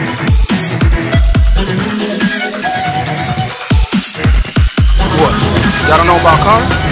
What? Y'all don't know about cars?